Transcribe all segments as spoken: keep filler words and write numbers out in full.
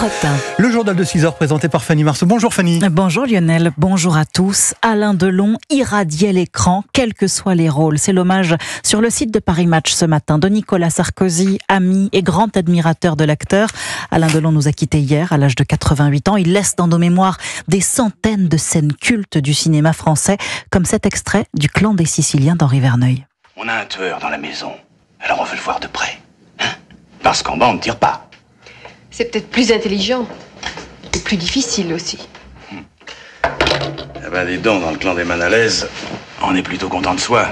Europe un. Le journal de six heures présenté par Fanny Marceau. Bonjour Fanny. Bonjour Lionel, bonjour à tous. Alain Delon irradiait l'écran, quels que soient les rôles. C'est l'hommage sur le site de Paris Match ce matin de Nicolas Sarkozy, ami et grand admirateur de l'acteur. Alain Delon nous a quittés hier à l'âge de quatre-vingt-huit ans. Il laisse dans nos mémoires des centaines de scènes cultes du cinéma français, comme cet extrait du Clan des Siciliens d'Henri Verneuil. On a un tueur dans la maison, alors on veut le voir de près. Parce qu'en bas, on ne tire pas. C'est peut-être plus intelligent, et plus difficile aussi. Hmm. Eh ben, les dents dans le clan des Manalaises, on est plutôt content de soi.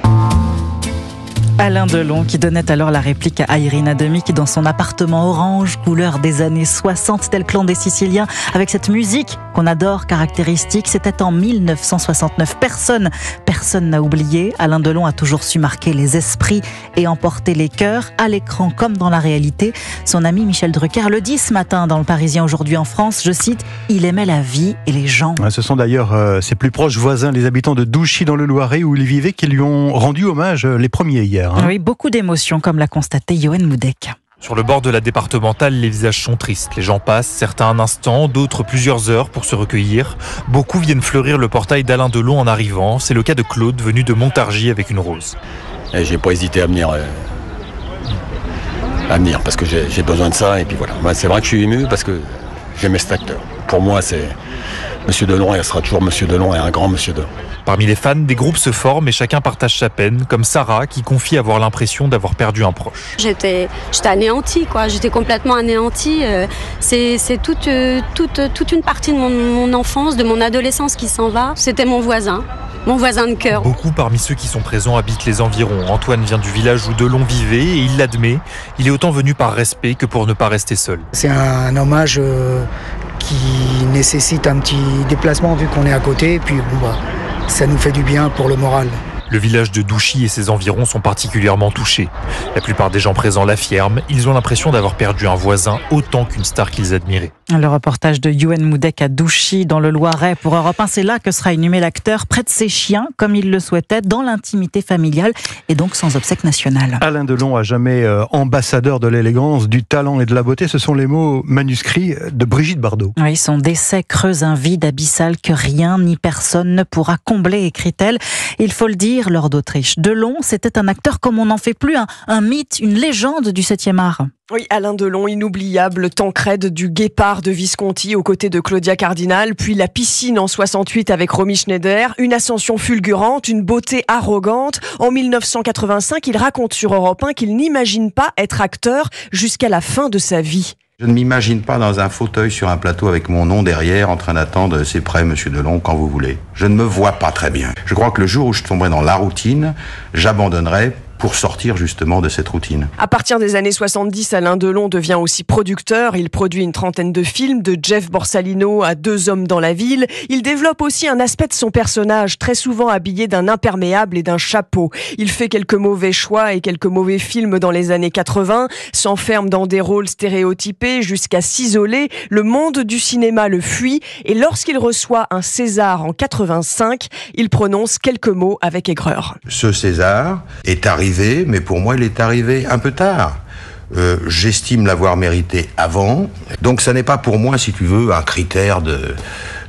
Alain Delon qui donnait alors la réplique à Irina Demi qui dans son appartement orange, couleur des années soixante, tel Clan des Siciliens, avec cette musique qu'on adore, caractéristique. C'était en mille neuf cent soixante-neuf. Personne, personne n'a oublié. Alain Delon a toujours su marquer les esprits et emporter les cœurs, à l'écran comme dans la réalité. Son ami Michel Drucker le dit ce matin dans Le Parisien Aujourd'hui en France, je cite, « Il aimait la vie et les gens ». Ce sont d'ailleurs euh, ses plus proches voisins, les habitants de Douchy dans le Loiret où il vivait, qui lui ont rendu hommage les premiers hier. Oui, beaucoup d'émotions, comme l'a constaté Yohan Moudek. Sur le bord de la départementale, les visages sont tristes. Les gens passent, certains un instant, d'autres plusieurs heures pour se recueillir. Beaucoup viennent fleurir le portail d'Alain Delon en arrivant. C'est le cas de Claude, venu de Montargis avec une rose. Et j'ai pas hésité à venir, euh, à venir parce que j'ai, j'ai besoin de ça. Et puis voilà. Bah, c'est vrai que je suis ému parce que j'aimais cet acteur. Pour moi, c'est Monsieur Delon, et il sera toujours Monsieur Delon et un grand Monsieur Delon. Parmi les fans, des groupes se forment et chacun partage sa peine, comme Sarah qui confie avoir l'impression d'avoir perdu un proche. J'étais, j'étais anéantie, quoi. J'étais complètement anéantie. C'est, c'est toute, toute, toute une partie de mon, mon enfance, de mon adolescence qui s'en va. C'était mon voisin, mon voisin de cœur. Beaucoup parmi ceux qui sont présents habitent les environs. Antoine vient du village où Delon vivait et il l'admet. Il est autant venu par respect que pour ne pas rester seul. C'est un hommage euh, qui nécessite un petit déplacement vu qu'on est à côté. Et puis bon bah... ça nous fait du bien pour le moral. Le village de Douchy et ses environs sont particulièrement touchés. La plupart des gens présents l'affirment. Ils ont l'impression d'avoir perdu un voisin autant qu'une star qu'ils admiraient. Le reportage de Yohan Moudek à Douchy dans le Loiret pour Europe un. C'est là que sera inhumé l'acteur, près de ses chiens, comme il le souhaitait, dans l'intimité familiale et donc sans obsèque nationale. Alain Delon, à jamais euh, ambassadeur de l'élégance, du talent et de la beauté, ce sont les mots manuscrits de Brigitte Bardot. Oui, son décès creuse un vide abyssal que rien ni personne ne pourra combler, écrit-elle. Il faut le dire, Lord d'Autriche. Delon, c'était un acteur comme on n'en fait plus, un, un mythe, une légende du septième art. Oui, Alain Delon, inoubliable, Tancrède du Guépard de Visconti aux côtés de Claudia Cardinal, puis La Piscine en soixante-huit avec Romy Schneider, une ascension fulgurante, une beauté arrogante. En mille neuf cent quatre-vingt-cinq, il raconte sur Europe un qu'il n'imagine pas être acteur jusqu'à la fin de sa vie. Je ne m'imagine pas dans un fauteuil sur un plateau avec mon nom derrière en train d'attendre « C'est prêt, monsieur Delon, quand vous voulez ». Je ne me vois pas très bien. Je crois que le jour où je tomberai dans la routine, j'abandonnerai pour sortir justement de cette routine. À partir des années soixante-dix, Alain Delon devient aussi producteur. Il produit une trentaine de films, de Jeff Borsalino à Deux hommes dans la ville. Il développe aussi un aspect de son personnage, très souvent habillé d'un imperméable et d'un chapeau. Il fait quelques mauvais choix et quelques mauvais films dans les années quatre-vingts, s'enferme dans des rôles stéréotypés jusqu'à s'isoler. Le monde du cinéma le fuit et lorsqu'il reçoit un César en quatre-vingt-cinq, il prononce quelques mots avec aigreur. Ce César est arrivé mais pour moi, il est arrivé un peu tard. Euh, j'estime l'avoir mérité avant. Donc, ça n'est pas pour moi, si tu veux, un critère de...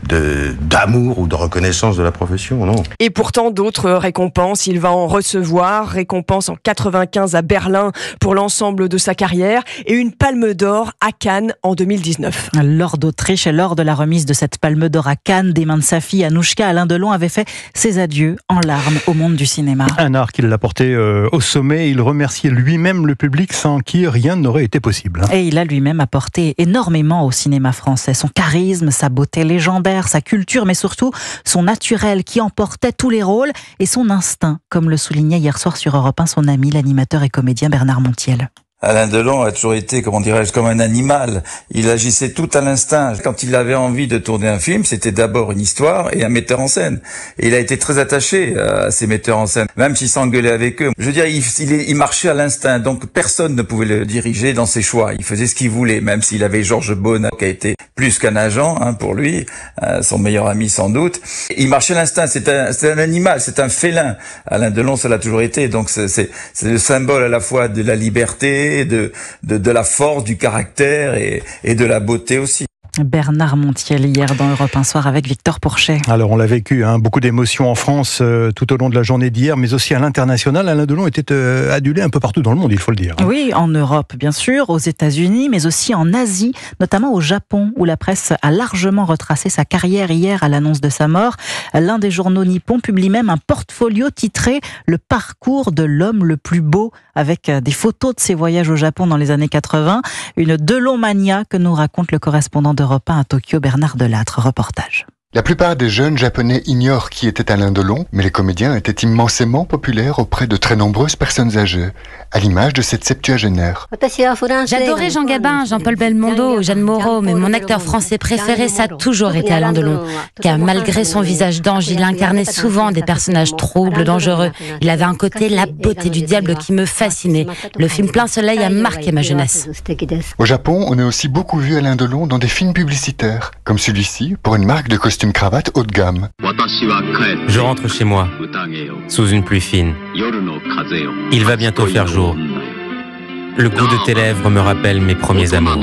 De, d'amour ou de reconnaissance de la profession, non. Et pourtant d'autres récompenses, il va en recevoir, récompense en quatre-vingt-quinze à Berlin pour l'ensemble de sa carrière et une palme d'or à Cannes en deux mille dix-neuf. Lors d'Autriche et lors de la remise de cette palme d'or à Cannes, des mains de sa fille Anouchka, Alain Delon avait fait ses adieux en larmes au monde du cinéma. Un art qu'il l'a porté euh, au sommet, il remerciait lui-même le public sans qui rien n'aurait été possible. Hein. Et il a lui-même apporté énormément au cinéma français, son charisme, sa beauté légendaire, sa culture, mais surtout son naturel qui emportait tous les rôles et son instinct, comme le soulignait hier soir sur Europe un son ami, l'animateur et comédien Bernard Montiel. Alain Delon a toujours été, comment dirais-je, comme un animal. Il agissait tout à l'instinct. Quand il avait envie de tourner un film, c'était d'abord une histoire et un metteur en scène. Et il a été très attaché à ces metteurs en scène, même s'il s'engueulait avec eux. Je veux dire, il, il, il marchait à l'instinct, donc personne ne pouvait le diriger dans ses choix. Il faisait ce qu'il voulait, même s'il avait Georges Bonnac, qui a été plus qu'un agent hein, pour lui, euh, son meilleur ami sans doute. Il marchait à l'instinct, c'est un, c'est un animal, c'est un félin. Alain Delon, ça l'a toujours été, donc c'est, c'est, c'est le symbole à la fois de la liberté, personnalité, de, de, de la force, du caractère et, et de la beauté aussi. Bernard Montiel hier dans Europe un Soir avec Victor Porchet. Alors on l'a vécu, hein, beaucoup d'émotions en France euh, tout au long de la journée d'hier, mais aussi à l'international. Alain Delon était euh, adulé un peu partout dans le monde, il faut le dire. Oui, en Europe bien sûr, aux États-Unis, mais aussi en Asie, notamment au Japon, où la presse a largement retracé sa carrière hier à l'annonce de sa mort. L'un des journaux nippons publie même un portfolio titré « Le parcours de l'homme le plus beau », avec des photos de ses voyages au Japon dans les années quatre-vingts. Une Delon-mania que nous raconte le correspondant d'Europe un à Tokyo, Bernard Delattre. Reportage. La plupart des jeunes Japonais ignorent qui était Alain Delon, mais les comédiens étaient immensément populaires auprès de très nombreuses personnes âgées, à l'image de cette septuagénaire. J'adorais Jean Gabin, Jean-Paul Belmondo, Jeanne Moreau, mais mon acteur français préféré, ça a toujours été Alain Delon, car malgré son visage d'ange, il incarnait souvent des personnages troubles, dangereux. Il avait un côté la beauté du diable qui me fascinait. Le film Plein Soleil a marqué ma jeunesse. Au Japon, on a aussi beaucoup vu Alain Delon dans des films publicitaires, comme celui-ci, pour une marque de costume. Une cravate haut de gamme. Je rentre chez moi, sous une pluie fine. Il va bientôt faire jour. Le goût de tes lèvres me rappelle mes premiers amours.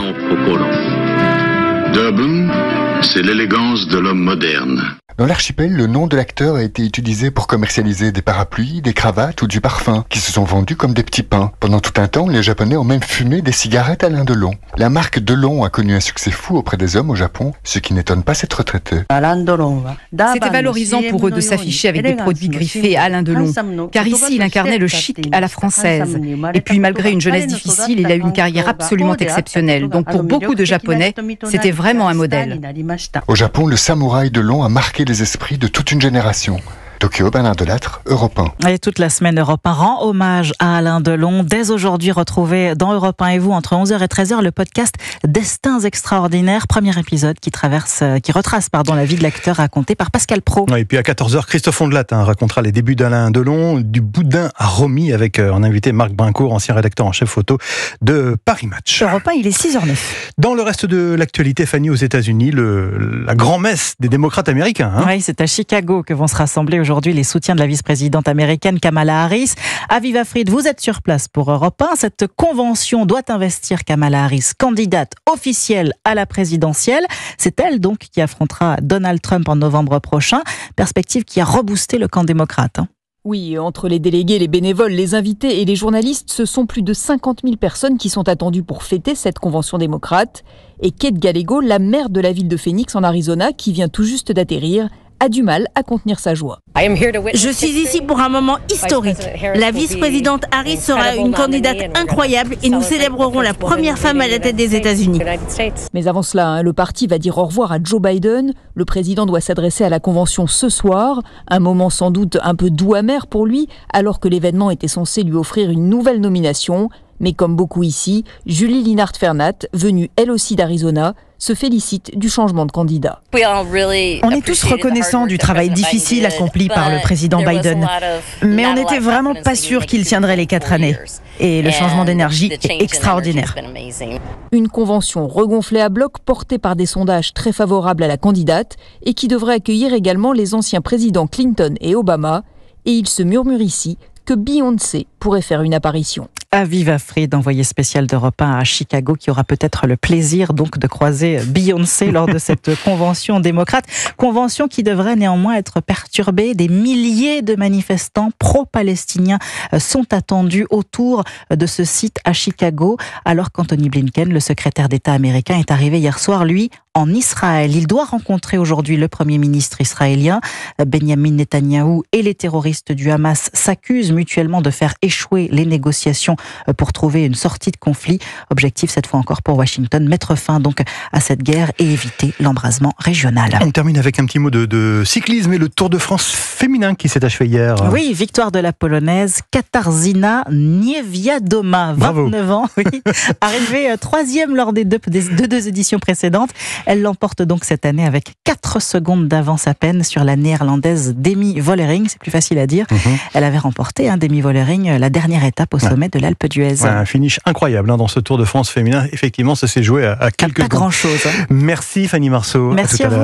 Durban, c'est l'élégance de l'homme moderne. Dans l'archipel, le nom de l'acteur a été utilisé pour commercialiser des parapluies, des cravates ou du parfum, qui se sont vendus comme des petits pains. Pendant tout un temps, les Japonais ont même fumé des cigarettes Alain Delon. La marque Delon a connu un succès fou auprès des hommes au Japon, ce qui n'étonne pas cette retraitée. C'était valorisant pour eux de s'afficher avec des produits griffés Alain Delon, car ici, il incarnait le chic à la française. Et puis, malgré une jeunesse difficile, il a eu une carrière absolument exceptionnelle. Donc, pour beaucoup de Japonais, c'était vraiment un modèle. Au Japon, le samouraï Delon a marqué les esprits de toute une génération. Tokyo, Bernard Delattre, Europe un. Et toute la semaine, Europe un rend hommage à Alain Delon. Dès aujourd'hui, retrouvez dans Europe un et vous, entre onze heures et treize heures, le podcast Destins Extraordinaires. Premier épisode qui, traverse, qui retrace pardon, la vie de l'acteur raconté par Pascal Praud. Et puis à quatorze heures, Christophe Hondelatte hein, racontera les débuts d'Alain Delon, du boudin à Romy, avec euh, un invité Marc Brincourt, ancien rédacteur en chef photo de Paris Match. Europe un, il est six heures neuf. Dans le reste de l'actualité, Fanny, aux États-Unis, le, la grand-messe des démocrates américains. Hein. Oui, c'est à Chicago que vont se rassembler aujourd'hui les soutiens de la vice-présidente américaine Kamala Harris. Aviva Fried, vous êtes sur place pour Europe un. Cette convention doit investir Kamala Harris, candidate officielle à la présidentielle. C'est elle donc qui affrontera Donald Trump en novembre prochain. Perspective qui a reboosté le camp démocrate. Oui, entre les délégués, les bénévoles, les invités et les journalistes, ce sont plus de cinquante mille personnes qui sont attendues pour fêter cette convention démocrate. Et Kate Gallego, la maire de la ville de Phoenix en Arizona, qui vient tout juste d'atterrir, a du mal à contenir sa joie. Je suis ici pour un moment historique. La vice-présidente Harris sera une candidate incroyable et nous célébrerons la première femme à la tête des États-Unis. Mais avant cela, hein, le parti va dire au revoir à Joe Biden. Le président doit s'adresser à la convention ce soir. Un moment sans doute un peu doux amer pour lui, alors que l'événement était censé lui offrir une nouvelle nomination. Mais comme beaucoup ici, Julie Linhart-Fernat, venue elle aussi d'Arizona, se félicite du changement de candidat. On est tous reconnaissants du travail difficile accompli par le président Biden, mais on n'était vraiment pas sûr qu'il tiendrait les quatre années. Et le changement d'énergie est extraordinaire. Une convention regonflée à bloc, portée par des sondages très favorables à la candidate et qui devrait accueillir également les anciens présidents Clinton et Obama. Et il se murmure ici que Beyoncé pourrait faire une apparition. Aviva Fried, envoyée spéciale d'Europe un à Chicago, qui aura peut-être le plaisir donc de croiser Beyoncé lors de cette convention démocrate. Convention qui devrait néanmoins être perturbée. Des milliers de manifestants pro-palestiniens sont attendus autour de ce site à Chicago, alors qu'Anthony Blinken, le secrétaire d'État américain, est arrivé hier soir, lui, en Israël. Il doit rencontrer aujourd'hui le Premier ministre israélien. Benjamin Netanyahou et les terroristes du Hamas s'accusent mutuellement de faire échouer les négociations pour trouver une sortie de conflit. Objectif cette fois encore pour Washington, mettre fin donc à cette guerre et éviter l'embrasement régional. On termine avec un petit mot de, de cyclisme et le Tour de France féminin qui s'est achevé hier. Oui, victoire de la Polonaise Katarzyna Niewiadoma, vingt-neuf ans, oui, arrivée troisième lors des deux, des deux, deux éditions précédentes. Elle l'emporte donc cette année avec quatre secondes d'avance à peine sur la néerlandaise Demi Vollering, c'est plus facile à dire. Mm-hmm. Elle avait remporté, hein, Demi Vollering, la dernière étape au sommet ouais. de l'Alpe d'Huez. Ouais, un finish incroyable hein, dans ce Tour de France féminin. Effectivement, ça s'est joué à, à quelques secondes. Pas grand-chose. Hein. Merci Fanny Marceau. Merci à, à vous.